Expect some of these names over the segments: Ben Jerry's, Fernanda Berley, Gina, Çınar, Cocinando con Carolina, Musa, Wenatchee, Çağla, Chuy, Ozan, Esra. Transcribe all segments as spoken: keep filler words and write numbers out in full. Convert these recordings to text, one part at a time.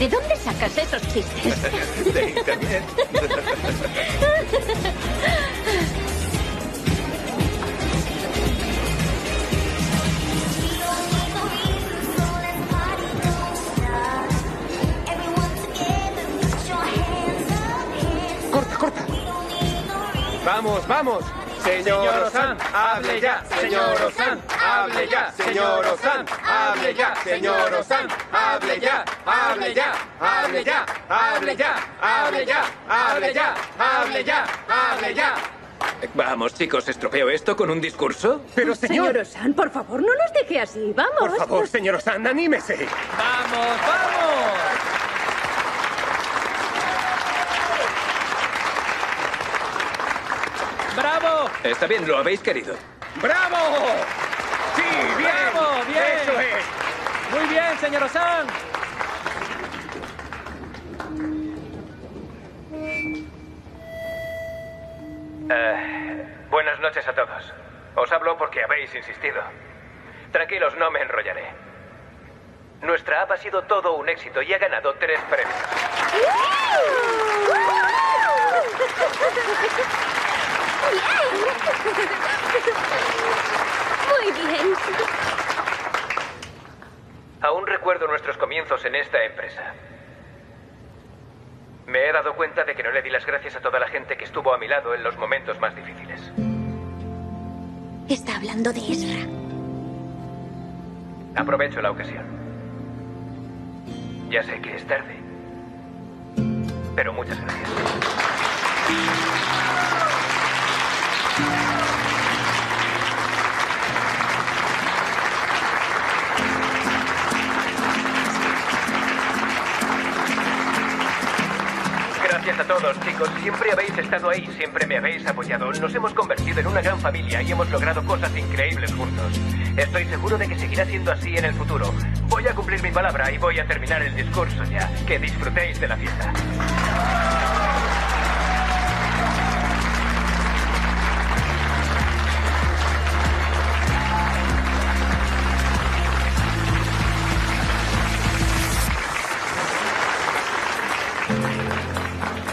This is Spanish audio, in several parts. ¿De dónde sacas esos chistes? De internet. Corta, corta. Vamos, vamos. Señor Ozan, hable ya. Señor Ozan, hable ya. Señor Ozan, hable ya. Señor Ozan, hable ya. Hable ya, hable ya, hable ya, hable ya, hable ya, hable ya, hable ya. Vamos, chicos, ¿estropeo esto con un discurso? Pero señor... Señor Ozan, por favor, no nos deje así, vamos. Por favor, señor Ozan, anímese. Vamos, vamos. ¡Bravo! Está bien, lo habéis querido. ¡Bravo! ¡Sí, bien! ¡Bravo, bien! ¡Eso es! ¡Muy bien, señor Ozan! Uh, buenas noches a todos. Os hablo porque habéis insistido. Tranquilos, no me enrollaré. Nuestra app ha sido todo un éxito y ha ganado tres premios. Muy bien. Aún recuerdo nuestros comienzos en esta empresa. Me he dado cuenta de que no le di las gracias a toda la gente que estuvo a mi lado en los momentos más difíciles. Está hablando de Esra. Aprovecho la ocasión. Ya sé que es tarde, pero muchas gracias. Gracias a todos, chicos. Siempre habéis estado ahí, siempre me habéis apoyado. Nos hemos convertido en una gran familia y hemos logrado cosas increíbles juntos. Estoy seguro de que seguirá siendo así en el futuro. Voy a cumplir mi palabra y voy a terminar el discurso ya. Que disfrutéis de la fiesta.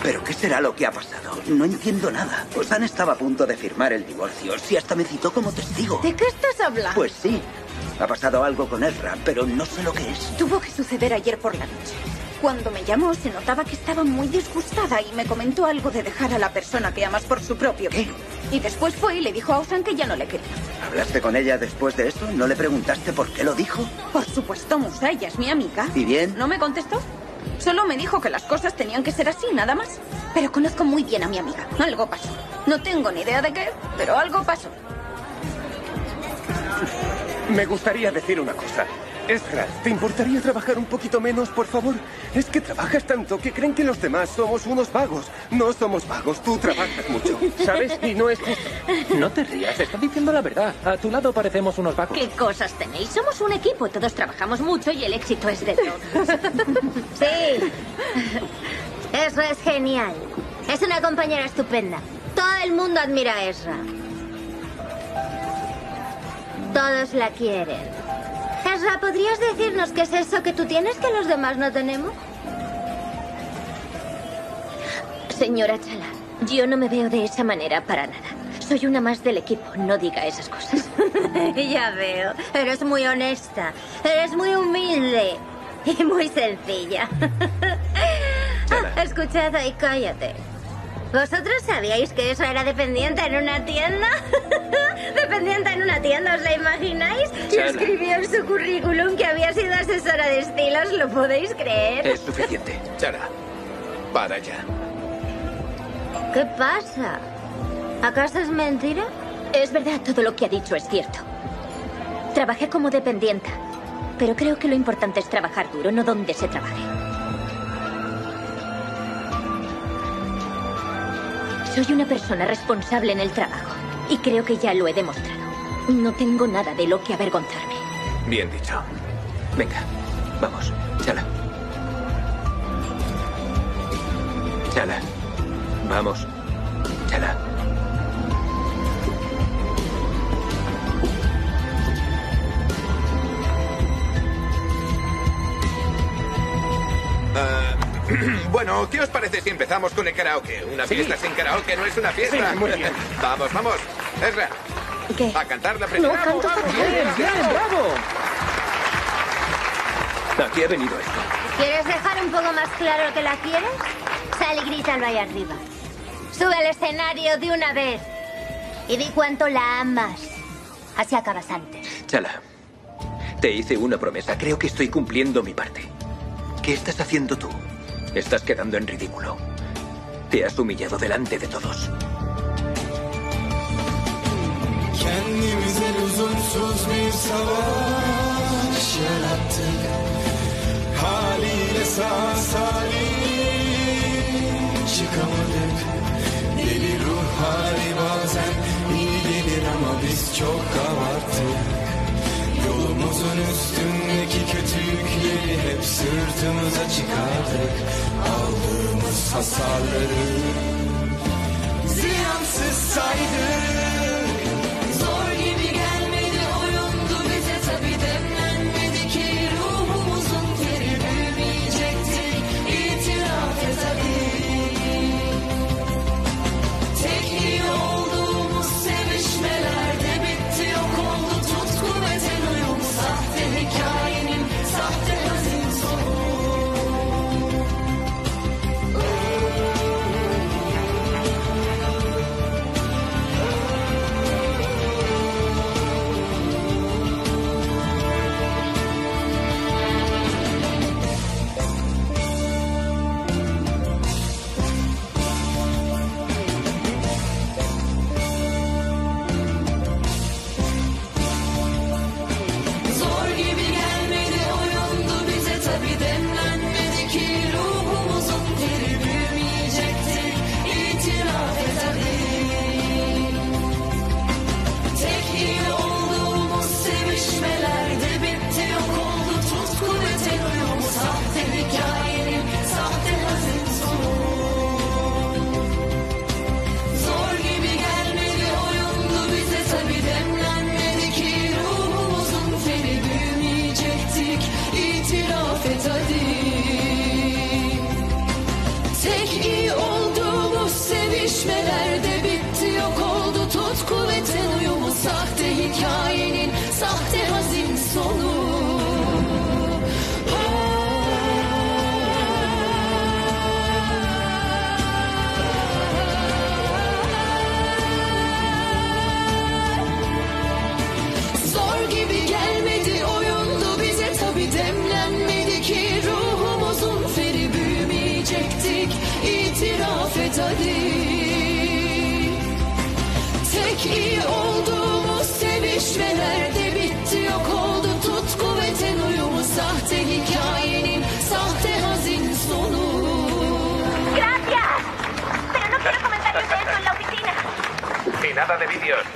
¿Pero qué será lo que ha pasado? No entiendo nada. Ozan estaba a punto de firmar el divorcio. Sí, hasta me citó como testigo. ¿De qué estás hablando? Pues sí. Ha pasado algo con Esra, pero no sé lo que es. Tuvo que suceder ayer por la noche. Cuando me llamó, se notaba que estaba muy disgustada y me comentó algo de dejar a la persona que amas por su propio bien. Y después fue y le dijo a Ozan que ya no le quería. ¿Hablaste con ella después de eso? ¿No le preguntaste por qué lo dijo? Por supuesto, Musa, ella es mi amiga. ¿Y bien? ¿No me contestó? Solo me dijo que las cosas tenían que ser así, nada más. Pero conozco muy bien a mi amiga. Algo pasó. No tengo ni idea de qué, pero algo pasó. Me gustaría decir una cosa. Esra, ¿te importaría trabajar un poquito menos, por favor? Es que trabajas tanto que creen que los demás somos unos vagos. No somos vagos, tú trabajas mucho, ¿sabes? Y no es justo. No te rías, está diciendo la verdad. A tu lado parecemos unos vagos. ¿Qué cosas tenéis? Somos un equipo, todos trabajamos mucho y el éxito es de todos. Sí. Esra es genial. Es una compañera estupenda. Todo el mundo admira a Esra. Todos la quieren. Esra, ¿podrías decirnos qué es eso que tú tienes que los demás no tenemos? Señora Çağla, yo no me veo de esa manera para nada. Soy una más del equipo, no diga esas cosas. Ya veo, eres muy honesta, eres muy humilde y muy sencilla. Escuchad y cállate. ¿Vosotros sabíais que eso era dependiente en una tienda? ¿Dependiente en una tienda? ¿Os la imagináis? Yo escribió en su currículum que había sido asesora de estilos, ¿lo podéis creer? Es suficiente, Çağla. Para ya. ¿Qué pasa? ¿Acaso es mentira? Es verdad, todo lo que ha dicho es cierto. Trabajé como dependiente, pero creo que lo importante es trabajar duro, no donde se trabaje. Soy una persona responsable en el trabajo y creo que ya lo he demostrado. No tengo nada de lo que avergonzarme. Bien dicho. Venga, vamos, Çağla. Çağla, vamos, Çağla. Bueno, ¿qué os parece si empezamos con el karaoke? Una sí. fiesta sin karaoke no es una fiesta. Sí, muy bien. Vamos, vamos. Esra. ¿Qué? A cantar la primera. No, canto fatal. Bien, bien, bravo. Aquí he venido esto. ¿Quieres dejar un poco más claro que la quieres? Sal y grítalo ahí arriba. Sube al escenario de una vez. Y di cuánto la amas. Así acabas antes. Çağla, te hice una promesa. Creo que estoy cumpliendo mi parte. ¿Qué estás haciendo tú? Estás quedando en ridículo. Te has humillado delante de todos. Haliyle sağ salim çıkamadık. Deli ruh hali bazen iyi gelir ama biz çok abarttık. Yolumuzun üstündeki kötülükleri hep sırtımıza çıkardık. Aldığımız hasarları ziyansız saydık. Zor gibi gelmedi, oyundu bize tabii de. De vídeos.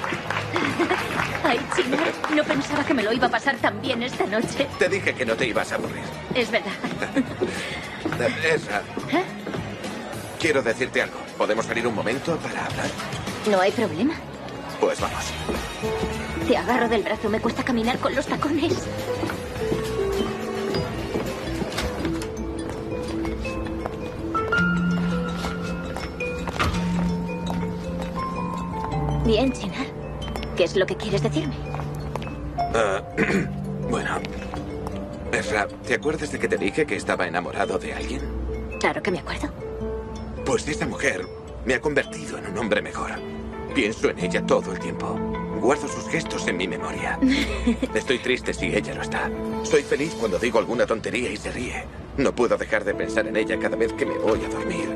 Ay, Çınar, no pensaba que me lo iba a pasar tan bien esta noche. Te dije que no te ibas a aburrir. Es verdad. Esra, ¿eh? Quiero decirte algo. ¿Podemos salir un momento para hablar? No hay problema. Pues vamos. Te agarro del brazo, me cuesta caminar con los tacones. Bien, Çınar. ¿Qué es lo que quieres decirme? Uh, bueno, Esra, ¿te acuerdas de que te dije que estaba enamorado de alguien? Claro que me acuerdo. Pues esta mujer me ha convertido en un hombre mejor. Pienso en ella todo el tiempo. Guardo sus gestos en mi memoria. Estoy triste si ella no está. Soy feliz cuando digo alguna tontería y se ríe. No puedo dejar de pensar en ella cada vez que me voy a dormir.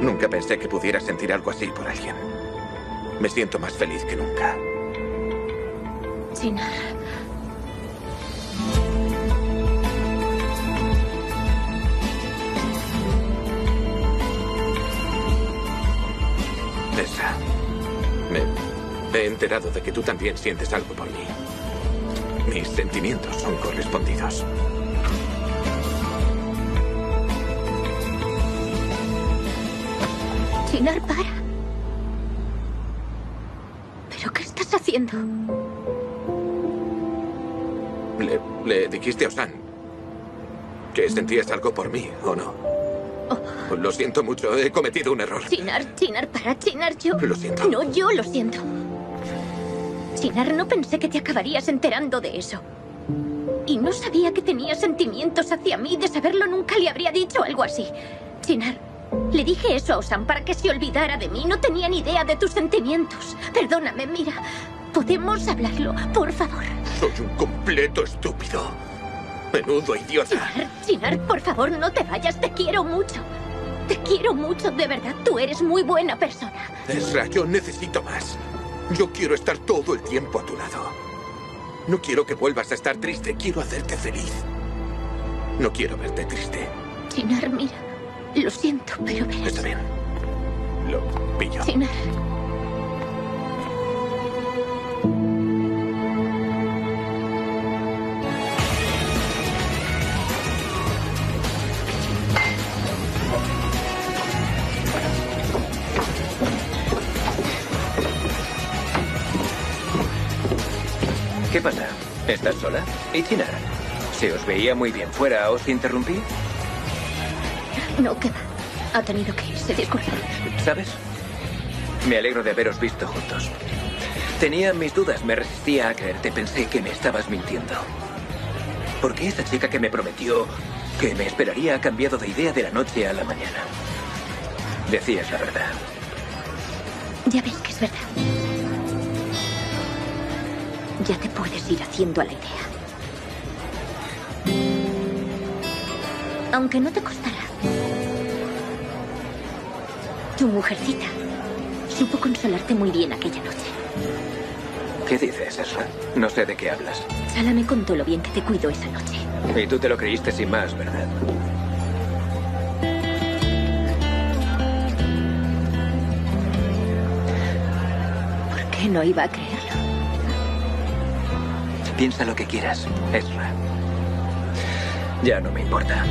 Nunca pensé que pudiera sentir algo así por alguien. Me siento más feliz que nunca. Çınar. Esra, me, me he enterado de que tú también sientes algo por mí. Mis sentimientos son correspondidos. Çınar, para. ¿Pero qué estás haciendo? Le, le dijiste a Ozan que sentías algo por mí, ¿o no? Oh. Lo siento mucho, he cometido un error. Çınar, Çınar, para, Çınar, yo... Lo siento. No, yo lo siento. Çınar, no pensé que te acabarías enterando de eso. Y no sabía que tenía sentimientos hacia mí. De saberlo nunca le habría dicho algo así. Çınar, le dije eso a Ozan para que se olvidara de mí. No tenía ni idea de tus sentimientos. Perdóname, mira... Podemos hablarlo, por favor. Soy un completo estúpido. Menudo idiota. Çınar, Çınar, por favor, no te vayas. Te quiero mucho. Te quiero mucho, de verdad. Tú eres muy buena persona. Esra, yo necesito más. Yo quiero estar todo el tiempo a tu lado. No quiero que vuelvas a estar triste. Quiero hacerte feliz. No quiero verte triste. Çınar, mira. Lo siento, pero verás. Está bien. Lo pillo. Çınar. ¿Qué pasa? ¿Estás sola? ¿Y Çınar? Se os veía muy bien fuera, ¿os interrumpí? No, que va. Ha tenido que irse, disculpa. ¿Sabes? Me alegro de haberos visto juntos. Tenía mis dudas, me resistía a creerte, pensé que me estabas mintiendo. Porque esa chica que me prometió que me esperaría ha cambiado de idea de la noche a la mañana. Decías la verdad. Ya ves que es verdad. Ya te puedes ir haciendo a la idea. Aunque no te costará. Tu mujercita supo consolarte muy bien aquella noche. ¿Qué dices, Esra? No sé de qué hablas. Çağla me contó lo bien que te cuidó esa noche. Y tú te lo creíste sin más, ¿verdad? ¿Por qué no iba a creerlo? Piensa lo que quieras, Esra. Ya no me importa.